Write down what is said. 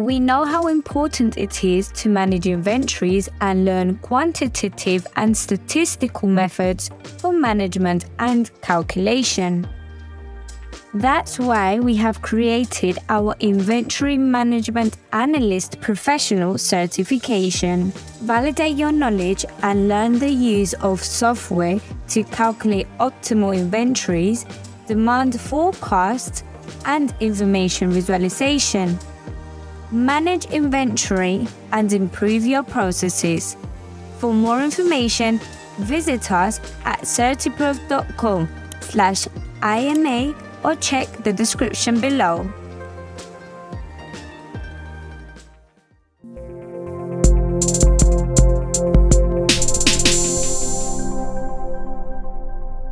We know how important it is to manage inventories and learn quantitative and statistical methods for management and calculation. That's why we have created our Inventory Management Analyst Professional Certification. Validate your knowledge and learn the use of software to calculate optimal inventories, demand forecasts, and information visualization. Manage inventory and improve your processes. For more information, visit us at certiprof.com/IMA or check the description below.